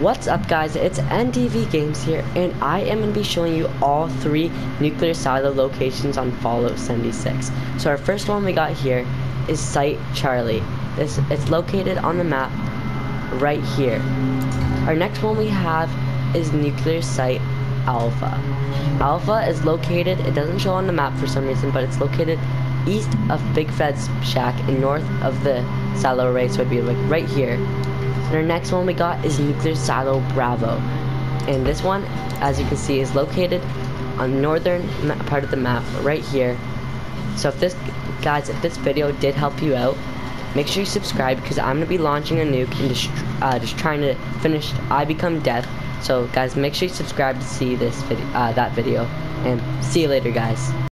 What's up guys, it's NDV Games here, and I am going to be showing you all three nuclear silo locations on Fallout 76. So our first one we got here is Site Charlie. It's located on the map right here. Our next one we have is Nuclear Site Alpha. Alpha is located, it doesn't show on the map for some reason, but it's located east of Big Fred's shack and north of the silo array, so it'd be like right here. And our next one we got is Nuclear Silo Bravo. And this one, as you can see, is located on the northern part of the map, right here. So if this video did help you out, make sure you subscribe, because I'm going to be launching a nuke and just trying to finish I Become Death. So guys, make sure you subscribe to see that video. And see you later, guys.